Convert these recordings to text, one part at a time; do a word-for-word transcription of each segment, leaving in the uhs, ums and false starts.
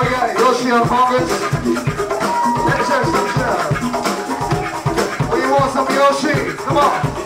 Now we got Yoshi on Hoggers. Let's check some stuff. We want some Yoshi. Come on.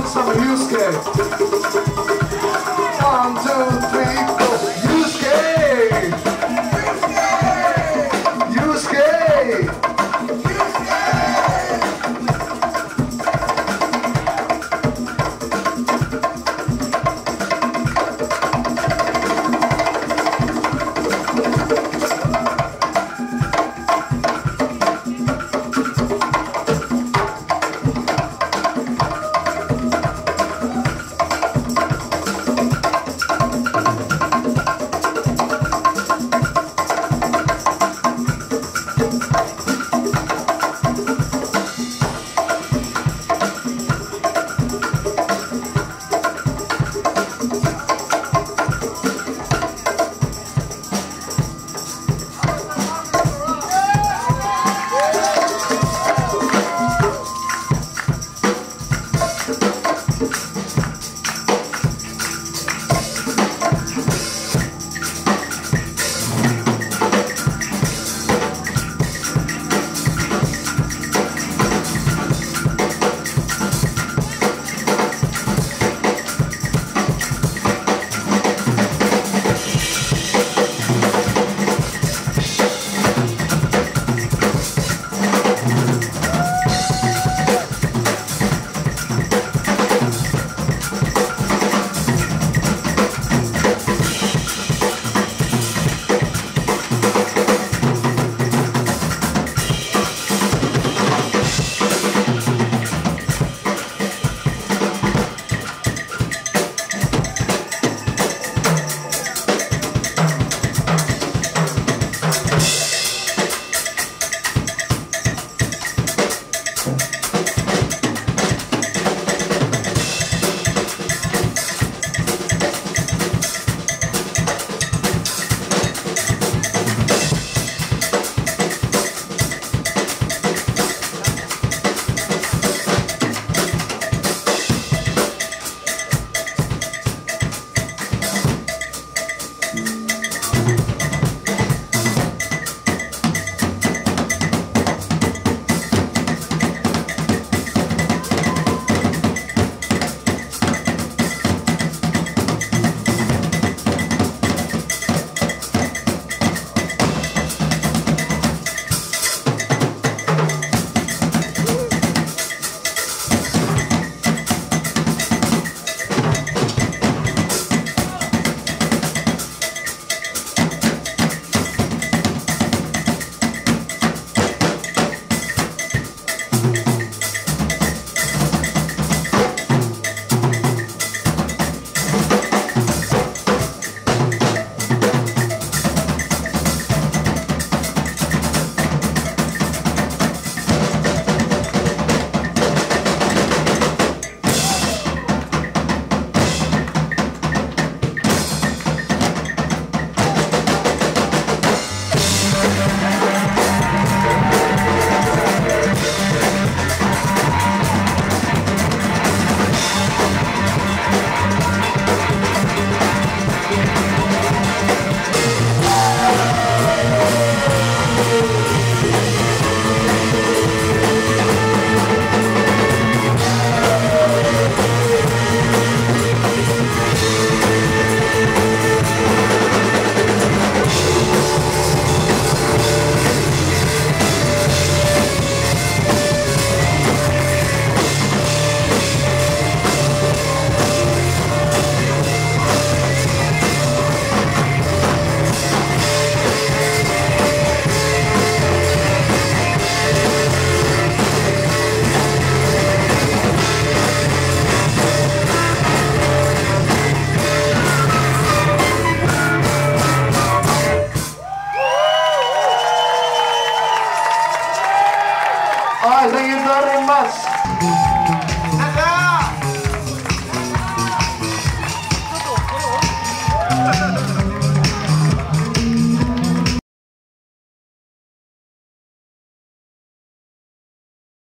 Some use case.